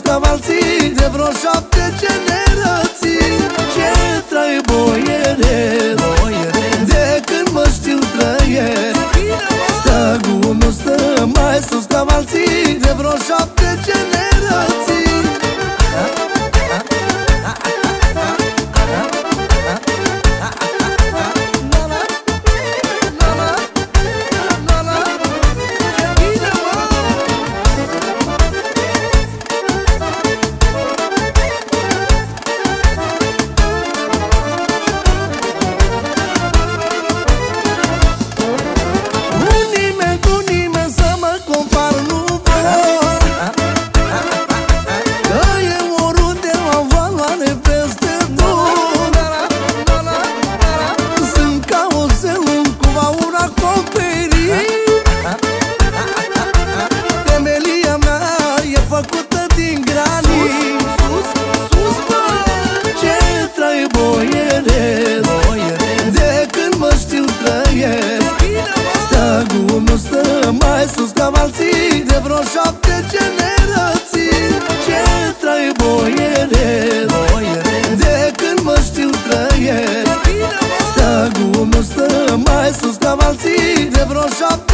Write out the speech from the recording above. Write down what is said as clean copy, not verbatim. dus ca valții de vreo 7 generații. Ce trai boieresc, de când mă știu trăiesc. Stagul meu stă mai sus ca valții de vreo 7 generații. De vreo 7 generații. Ce trai boieresc, de când mă știu trăiesc. Stagul meu stă mai sus ca valții de vreo 7